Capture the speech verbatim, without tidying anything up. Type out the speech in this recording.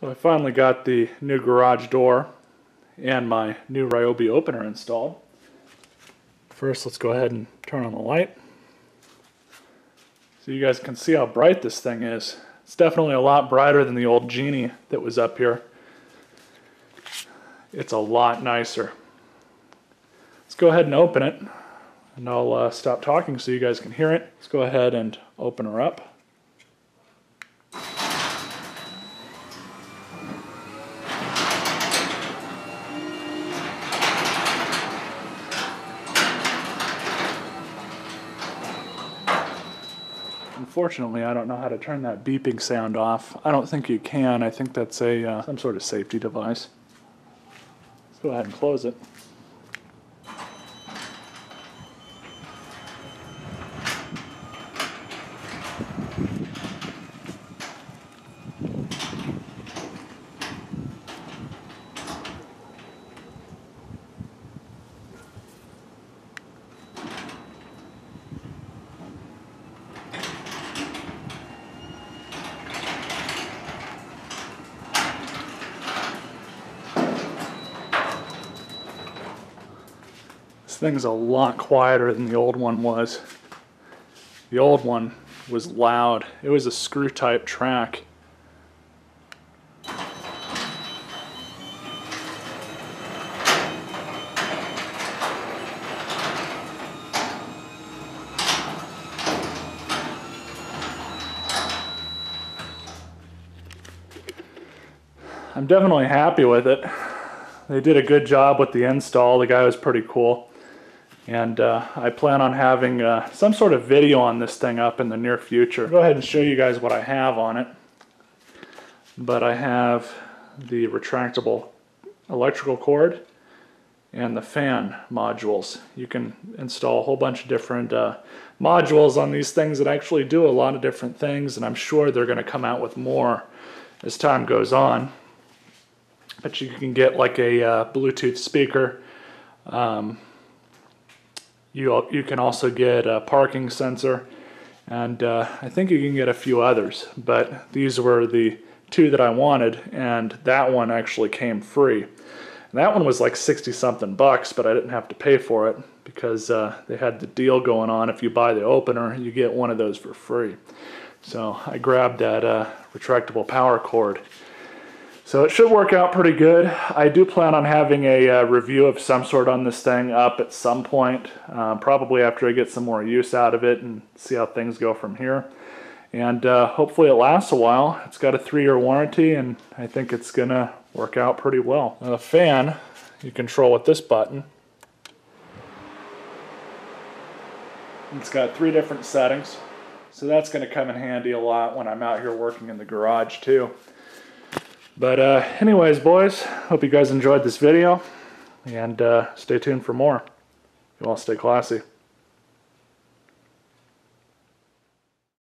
So I finally got the new garage door and my new Ryobi opener installed. First, let's go ahead and turn on the light. So you guys can see how bright this thing is. It's definitely a lot brighter than the old Genie that was up here. It's a lot nicer. Let's go ahead and open it, and I'll uh, stop talking so you guys can hear it. Let's go ahead and open her up. Unfortunately, I don't know how to turn that beeping sound off. I don't think you can. I think that's a uh, some sort of safety device. Let's go ahead and close it. Thing's a lot quieter than the old one was. The old one was loud. It was a screw type track. I'm definitely happy with it. They did a good job with the install. The guy was pretty cool. And uh, I plan on having uh, some sort of video on this thing up in the near future. I'll go ahead and show you guys what I have on it. But I have the retractable electrical cord and the fan modules. You can install a whole bunch of different uh, modules on these things that actually do a lot of different things, and I'm sure they're going to come out with more as time goes on. But you can get like a uh, Bluetooth speaker. Um, You, you can also get a parking sensor, and uh, I think you can get a few others, but these were the two that I wanted, and that one actually came free. And that one was like sixty something bucks, but I didn't have to pay for it because uh, they had the deal going on. If you buy the opener, you get one of those for free. So I grabbed that uh, retractable power cord. So it should work out pretty good. I do plan on having a uh, review of some sort on this thing up at some point, uh, probably after I get some more use out of it and see how things go from here. And uh, hopefully it lasts a while. It's got a three year warranty, and I think it's gonna work out pretty well. Now the fan, you control with this button. It's got three different settings, so that's gonna come in handy a lot when I'm out here working in the garage too. But uh, anyways, boys, hope you guys enjoyed this video, and uh, stay tuned for more. You all stay classy.